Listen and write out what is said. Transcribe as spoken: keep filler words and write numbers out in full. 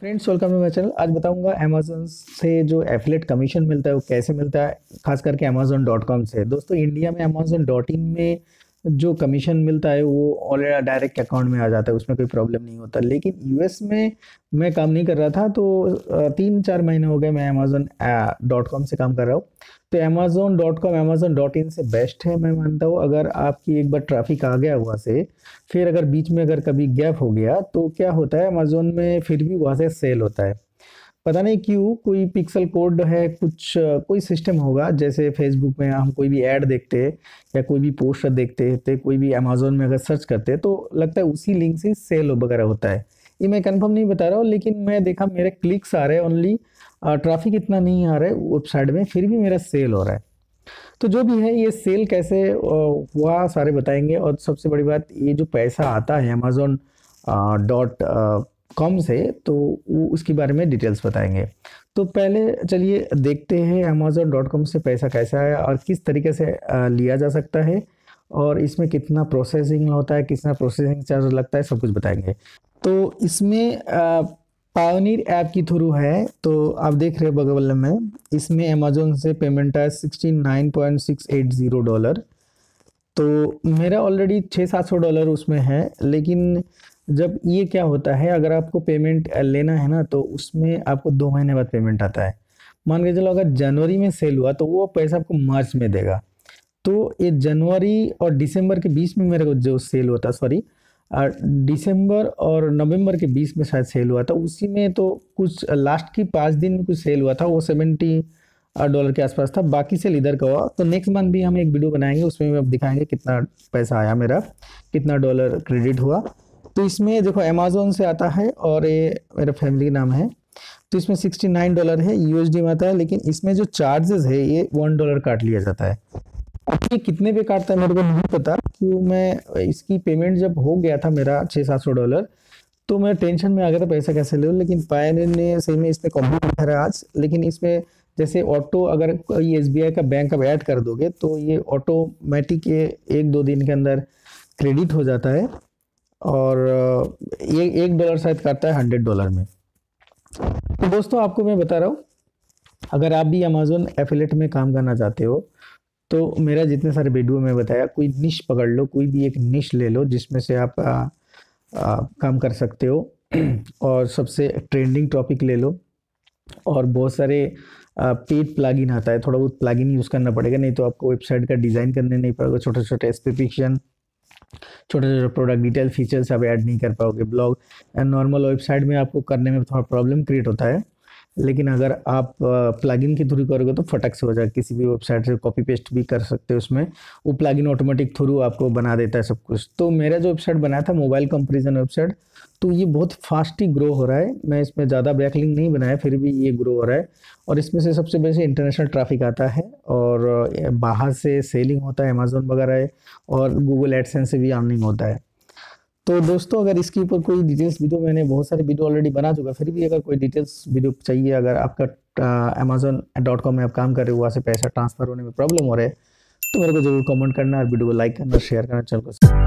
Friends welcome to my channel. आज बताऊंगा Amazon से जो एफिलेट कमीशन मिलता है वो कैसे मिलता है, खास करके अमेजोन डॉट कॉम से। दोस्तों इंडिया में अमेजोन डॉट इन में जो कमीशन मिलता है वो ऑलरेडी डायरेक्ट अकाउंट में आ जाता है, उसमें कोई प्रॉब्लम नहीं होता। लेकिन यूएस में मैं काम नहीं कर रहा था, तो तीन चार महीने हो गए मैं अमेजोन डॉट कॉम से काम कर रहा हूँ। तो Amazon dot com Amazon dot in से बेस्ट है मैं मानता हूँ। अगर आपकी एक बार ट्रैफिक आ गया वहाँ से, फिर अगर बीच में अगर कभी गैप हो गया तो क्या होता है, अमेजोन में फिर भी वहाँ से सेल होता है। पता नहीं क्यों, कोई पिक्सल कोड है, कुछ कोई सिस्टम होगा। जैसे फेसबुक में हम कोई भी ऐड देखते हैं या कोई भी पोस्ट देखते हैं, कोई भी अमेजोन में अगर सर्च करते हैं तो लगता है उसी लिंक से सेल वगैरह होता है। ये मैं कंफर्म नहीं बता रहा हूँ, लेकिन मैं देखा मेरे क्लिक्स आ रहे हैं ओनली, ट्रैफिक इतना नहीं आ रहा है वेबसाइट में, फिर भी मेरा सेल हो रहा है। तो जो भी है ये सेल कैसे हुआ सारे बताएंगे। और सबसे बड़ी बात, ये जो पैसा आता है अमेजोन डॉट कॉम से, तो उसके बारे में डिटेल्स बताएंगे। तो पहले चलिए देखते हैं अमेजोन डॉट कॉम से पैसा कैसा है और किस तरीके से लिया जा सकता है, और इसमें कितना प्रोसेसिंग होता है, कितना प्रोसेसिंग चार्ज लगता है, सब कुछ बताएंगे। तो इसमें पावनीर ऐप के थ्रू है, तो आप देख रहे हो बगल में, इसमें अमेजोन से पेमेंट है sixty nine point six eight zero dollar. तो मेरा ऑलरेडी छः सात सौ डॉलर उसमें है। लेकिन जब ये क्या होता है, अगर आपको पेमेंट लेना है ना, तो उसमें आपको दो महीने बाद पेमेंट आता है। मान के चलो अगर जनवरी में सेल हुआ तो वो पैसा आपको मार्च में देगा। तो ये जनवरी और दिसंबर के बीच में मेरे को जो सेल हुआ था, सॉरी दिसंबर और नवंबर के बीच में शायद सेल हुआ था, उसी में तो कुछ लास्ट की पाँच दिन में कुछ सेल हुआ था, वो सेवेंटी डॉलर के आसपास था। बाकी सेल इधर का हुआ। तो नेक्स्ट मंथ भी हम एक वीडियो बनाएंगे, उसमें भी आप दिखाएंगे कितना पैसा आया मेरा, कितना डॉलर क्रेडिट हुआ। तो इसमें देखो अमेजोन से आता है, और ये मेरा फैमिली नाम है, तो इसमें सिक्सटी नाइन डॉलर है, यूएसडी में आता है। लेकिन इसमें जो चार्जेस है ये वन डॉलर काट लिया जाता है। अब ये कितने पे काटता है मेरे को नहीं पता, क्यों मैं इसकी पेमेंट जब हो गया था मेरा छः सात सौ डॉलर, तो मैं टेंशन में आ गया था पैसा कैसे ले लूँ। लेकिन पायनियर ने सही में इसमें कॉम्प्लीट कर रहा है आज। लेकिन इसमें जैसे ऑटो, अगर ये एस बी आई का बैंक आप ऐड कर दोगे तो ये ऑटोमेटिक ये एक दो दिन के अंदर क्रेडिट हो जाता है, और ये एक डॉलर शायद काटता है हंड्रेड डॉलर में। तो दोस्तों आपको मैं बता रहा हूँ, अगर आप भी अमेजोन एफिलेट में काम करना चाहते हो तो मेरा जितने सारे वीडियो में बताया, कोई निश पकड़ लो, कोई भी एक निश ले लो जिसमें से आप आ, आ, काम कर सकते हो, और सबसे ट्रेंडिंग टॉपिक ले लो। और बहुत सारे पेड प्लगइन आता है, थोड़ा बहुत प्लगइन यूज़ करना पड़ेगा, नहीं तो आपको वेबसाइट का डिज़ाइन करने नहीं पड़ेगा, छोटे छोटे स्पेसिफिकेशन, छोटे छोटे प्रोडक्ट डिटेल फीचर्स आप ऐड नहीं कर पाओगे। ब्लॉग नॉर्मल वेबसाइट में आपको करने में थोड़ा प्रॉब्लम क्रिएट होता है, लेकिन अगर आप प्लगइन के थ्रू करोगे तो फटक से हो जाएगा। किसी भी वेबसाइट से कॉपी पेस्ट भी कर सकते हो उसमें, वो प्लगइन ऑटोमेटिक थ्रू आपको बना देता है सब कुछ। तो मेरा जो वेबसाइट बनाया था मोबाइल कंपेरिजन वेबसाइट, तो ये बहुत फास्ट ही ग्रो हो रहा है। मैं इसमें ज़्यादा बैकलिंक नहीं बनाया, फिर भी ये ग्रो हो रहा है। और इसमें से सबसे बेस्ट इंटरनेशनल ट्रैफिक आता है, और बाहर से सेलिंग होता है अमेजोन वगैरह, और गूगल एडसेंस से भी अर्निंग होता है। तो दोस्तों अगर इसके ऊपर कोई डिटेल्स वीडियो, मैंने बहुत सारे वीडियो ऑलरेडी बना चुका, फिर भी अगर कोई डिटेल्स वीडियो चाहिए, अगर आपका अमेजोन डॉट कॉम में आप काम कर रहे हो, वहाँ से पैसा ट्रांसफर होने में प्रॉब्लम हो रहा है, तो मेरे को जरूर कमेंट करना, और वीडियो को लाइक करना, शेयर करना, चैनल को